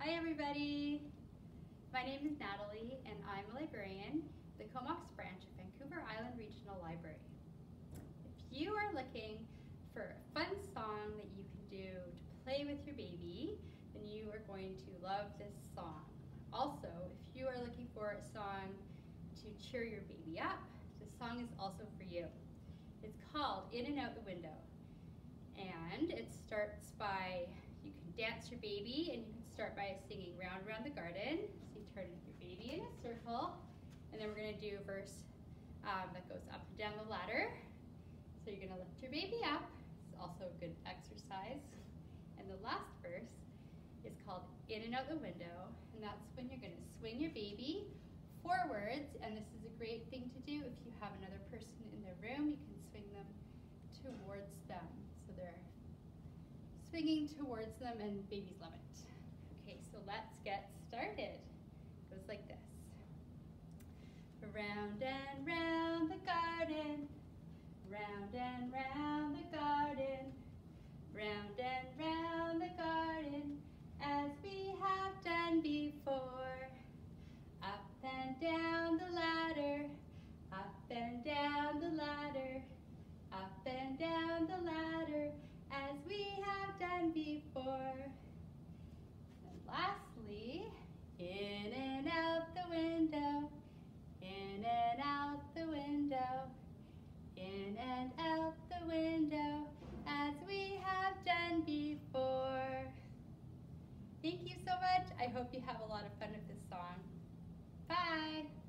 Hi everybody, my name is Natalie and I'm a librarian at the Comox branch of Vancouver Island Regional Library. If you are looking for a fun song that you can do to play with your baby, then you are going to love this song. Also, if you are looking for a song to cheer your baby up, this song is also for you. It's called In and Out the Window, and it starts by you can dance your baby, and you can start by singing round around the garden. So you turn your baby in a circle, and then we're going to do a verse that goes up and down the ladder. So you're going to lift your baby up. It's also a good exercise. And the last verse is called In and Out the Window, and that's when you're going to swing your baby forwards, and this is a great thing to do if you have another person in the room. You can swing them towards them, so they're swinging towards them, and babies love it. Okay, so let's get started. It goes like this. Round and round the garden, round and round the garden, round and round the garden, as we have done before. Up and down the ladder, up and down the ladder, up and down the ladder, as we have done before. And lastly, in and out the window, in and out the window, in and out the window, as we have done before. Thank you so much. I hope you have a lot of fun with this song. Bye.